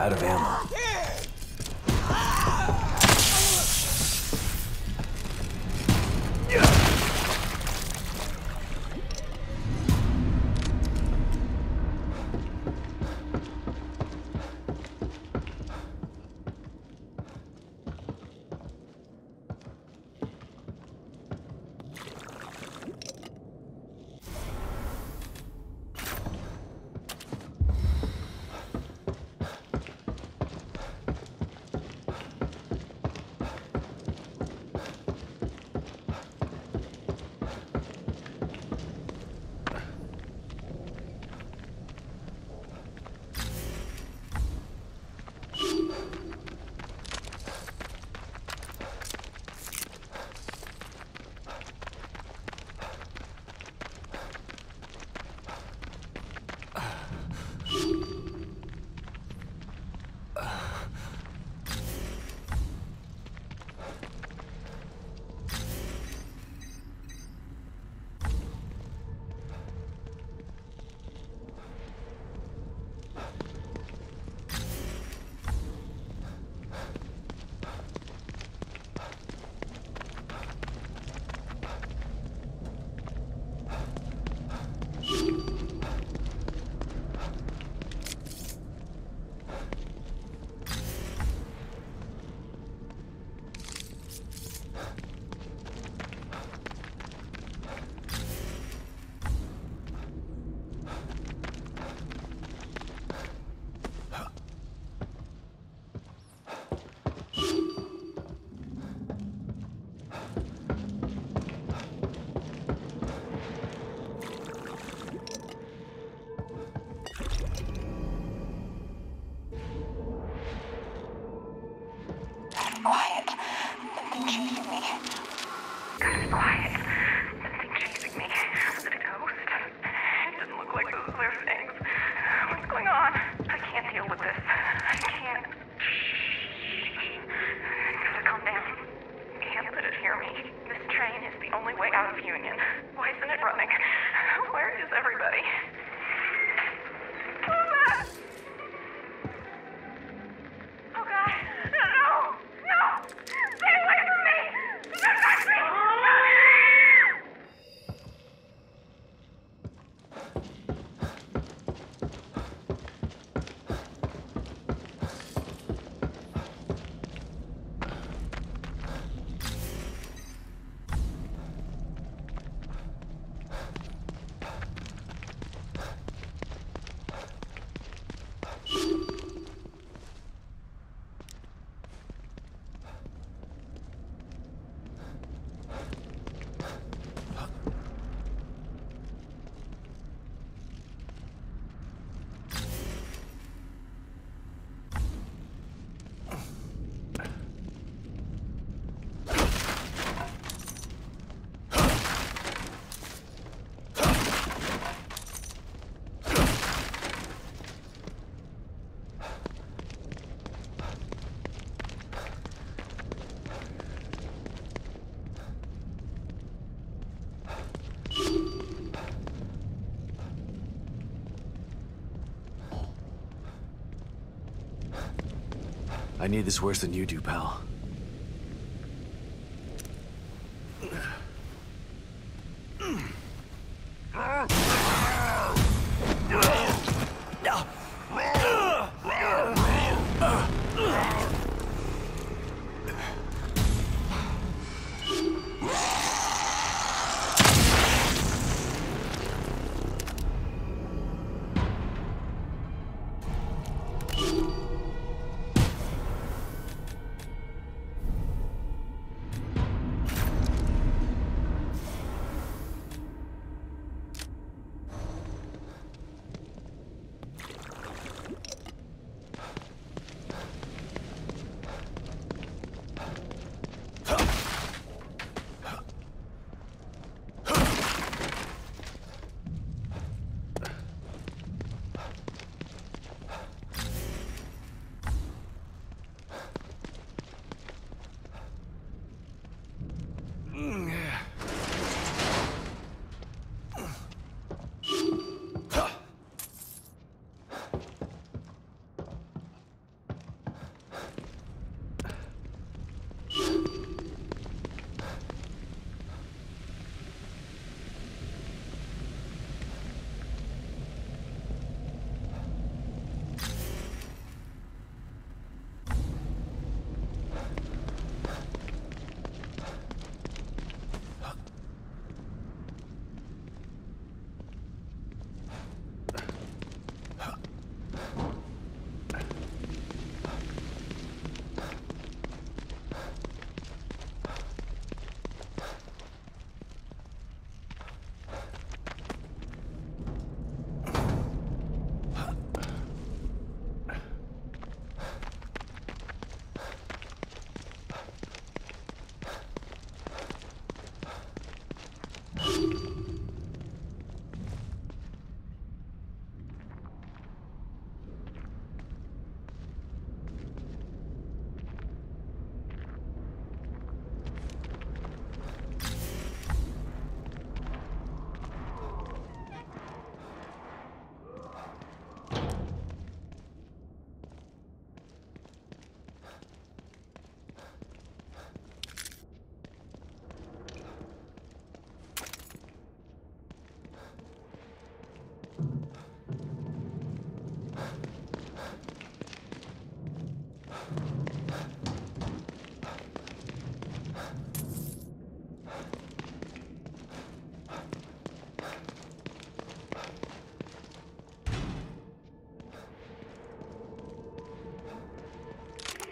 Out of ammo. I need this worse than you do, pal.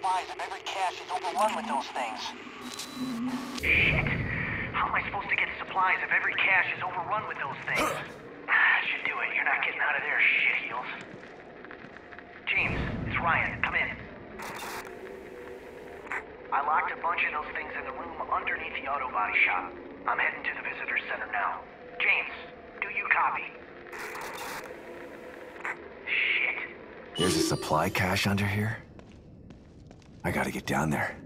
supplies if every cache is overrun with those things. Shit. How am I supposed to get supplies if every cache is overrun with those things? Should do it. You're not getting out of there, shitheels. James, it's Ryan. Come in. I locked a bunch of those things in the room underneath the auto body shop. I'm heading to the visitor center now. James, do you copy? Shit. There's a supply cache under here? I gotta get down there.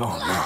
Oh no.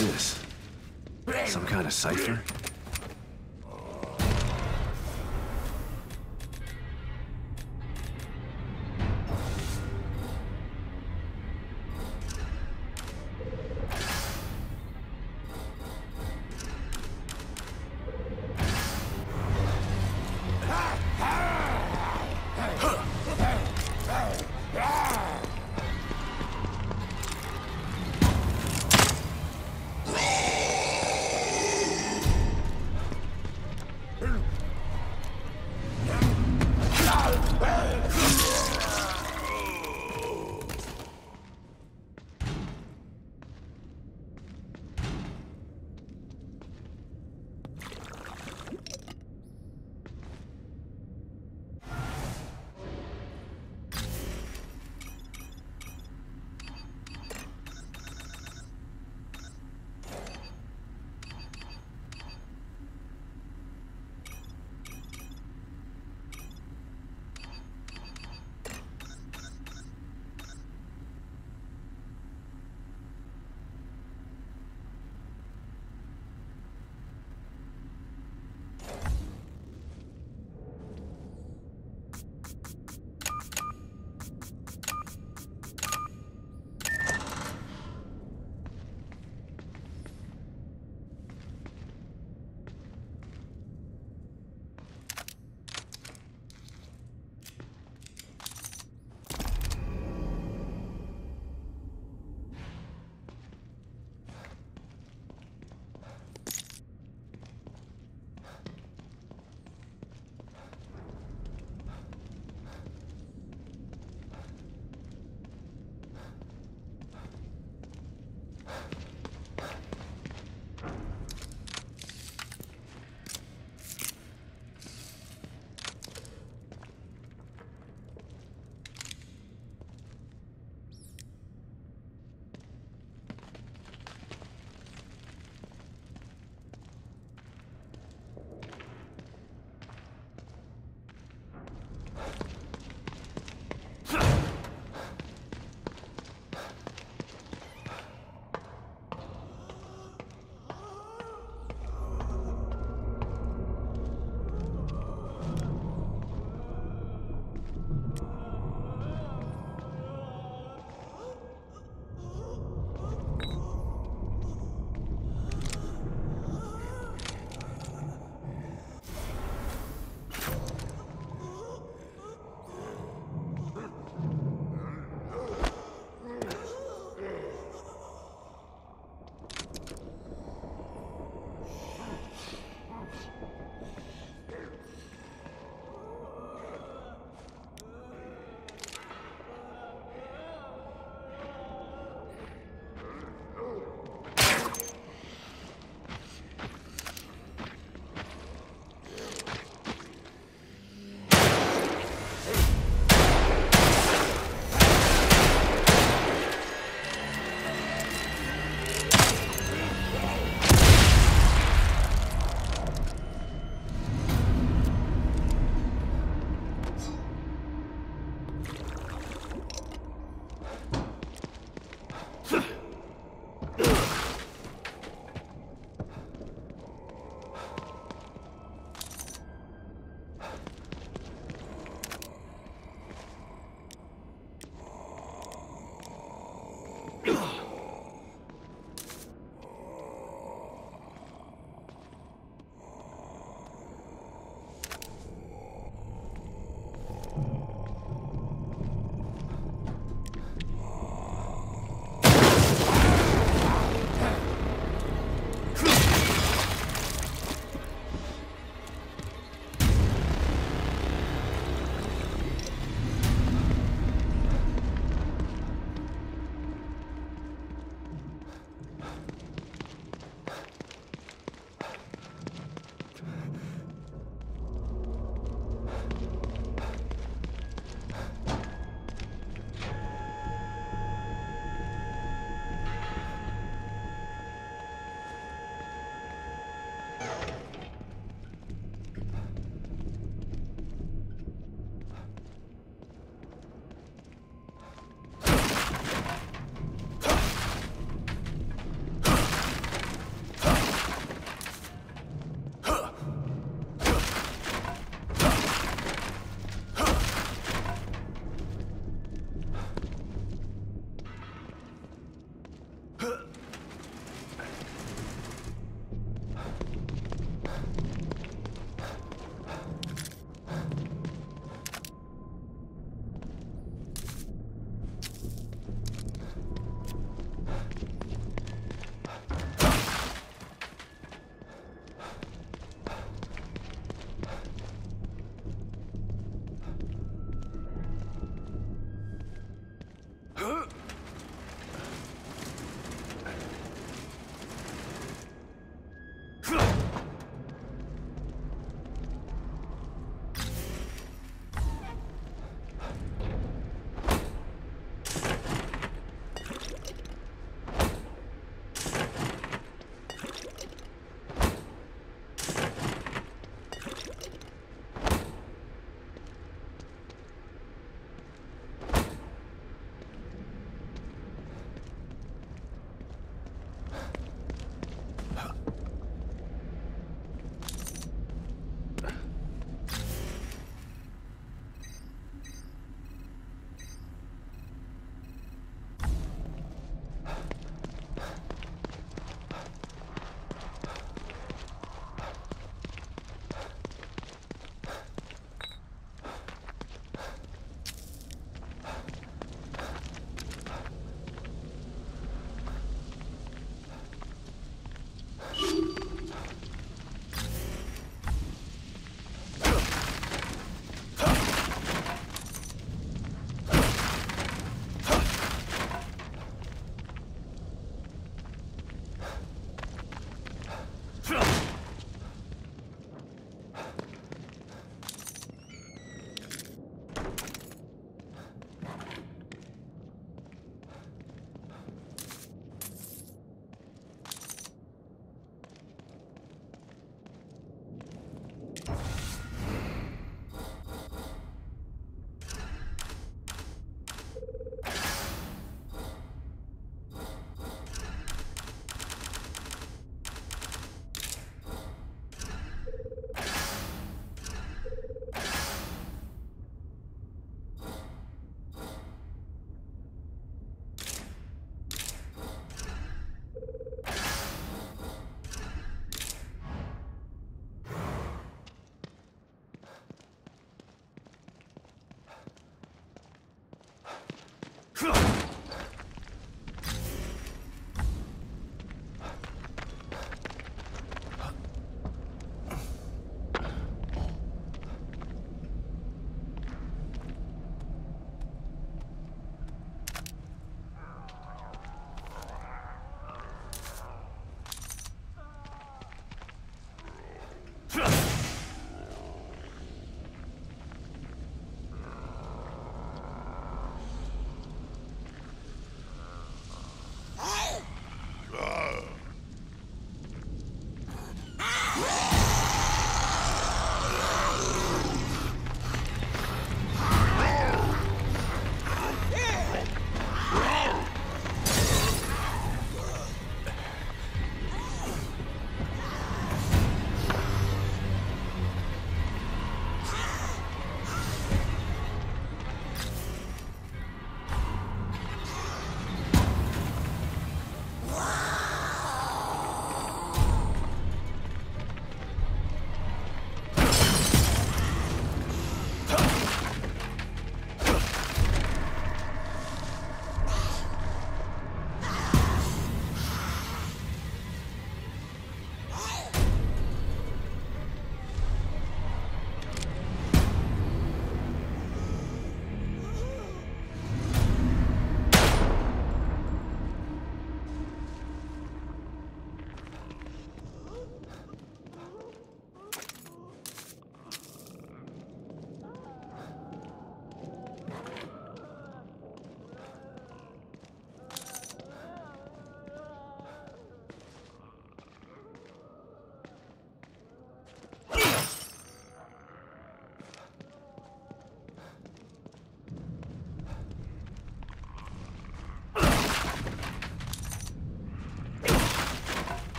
This? Some kind of cipher?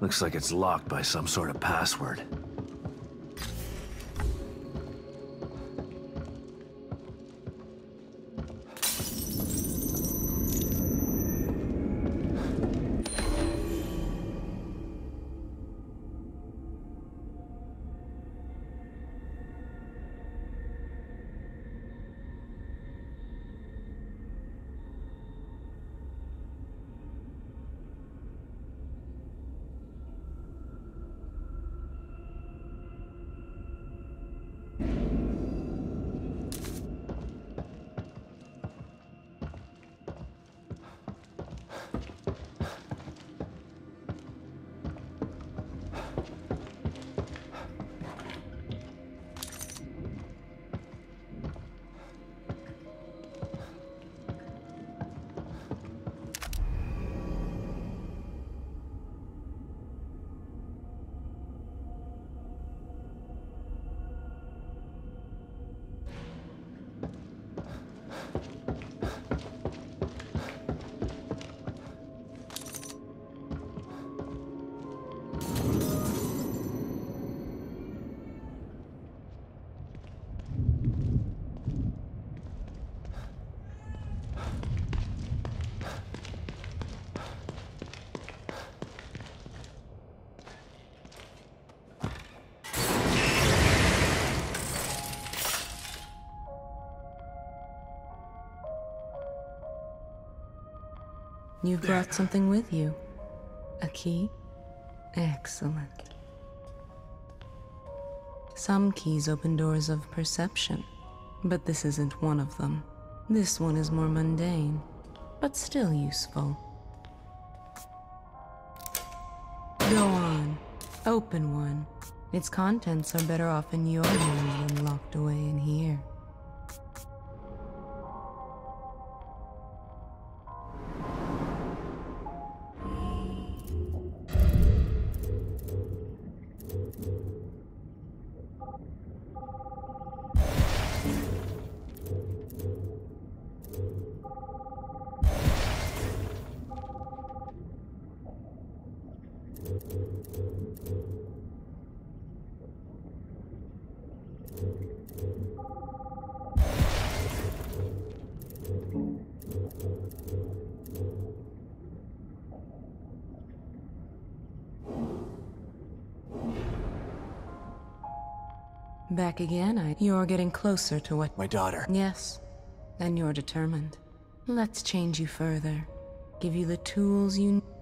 Looks like it's locked by some sort of password. You brought something with you. A key? Excellent. Some keys open doors of perception, but this isn't one of them. This one is more mundane, but still useful. Go on. Open one. Its contents are better off in your hands than locked away in here. Back again, You're getting closer to what— My daughter. Yes, and you're determined. Let's change you further. Give you the tools you need.